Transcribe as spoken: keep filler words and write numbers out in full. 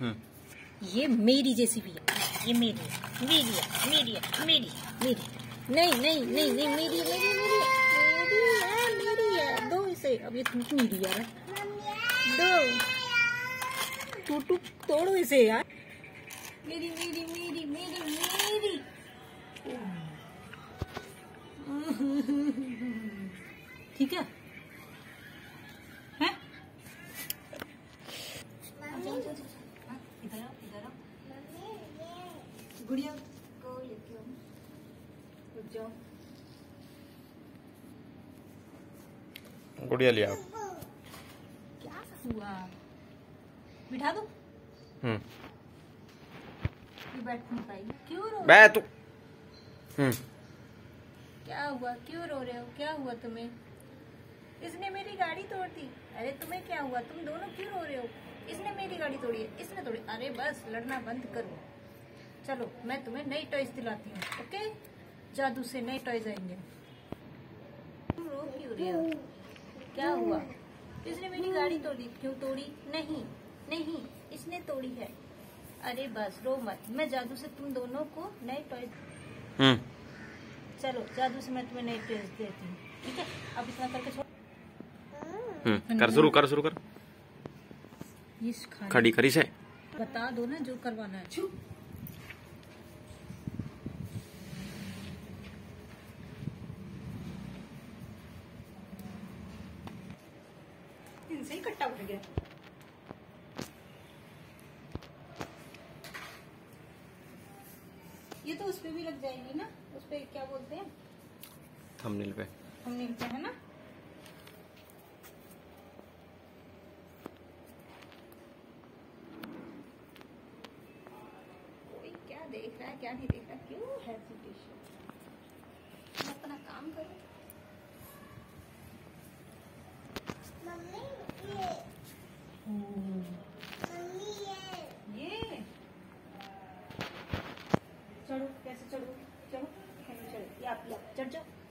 ये मेरी जेसीबी है, ये मेरी है, मेरी है, मेरी है, मेरी मेरी नहीं नहीं नहीं नहीं मेरी मेरी मेरी मेरी है, मेरी है। दो इसे, अब ये टूट नहीं रही यार, दो टूटू तोड़ो इसे यार। मेरी मेरी मेरी मेरी मेरी ठीक है हैं? इधर इधर गुड़िया को लेके रुक जाओ, गुड़िया लिया क्या हुआ, बिठा दो। हम्म बैठ नहीं पाई, क्यों रो मैं तू हम्म क्या हुआ, क्यों रो रहे हो, क्या हुआ तुम्हें? इसने मेरी गाड़ी तोड़ दी। अरे तुम्हें क्या हुआ, तुम दोनों क्यों रो रहे हो? इसने मेरी गाड़ी तोड़ी है, इसने तोड़ी। अरे बस लड़ना बंद करो, चलो मैं तुम्हें नई टॉयज दिलाती हूँ। ओके, जादू से नए टॉयज आएंगे। तुम रो क्यों रहे हो, क्या हुआ? इसने मेरी गाड़ी तोड़ी। क्यों तोड़ी? नहीं नहीं इसने तोड़ी है। अरे बस रो मत, मैं जादू से तुम दोनों को नए टॉयज हम्म चलो जादू से मैं तुम्हें नए टॉयज देती हूँ। ठीक है, अब इतना करके छोड़। हम्म कर शुरू कर शुरू कर इस खड़ी खड़ी से बता दो ना जो करवाना है। इनसे ही कट्टा उठ गया। ये तो उसपे भी लग जाएगी ना, उसपे क्या बोलते हैं, थंबनेल पे, थंबनेल पे है ना। कोई क्या देख रहा है क्या नहीं देख रहा, क्यों हेजिटेशन? मैं अपना काम करूं। मम्मी ये मम्मी ये ये चलो कैसे चलो चलो चलो या आप चढ़ जाओ।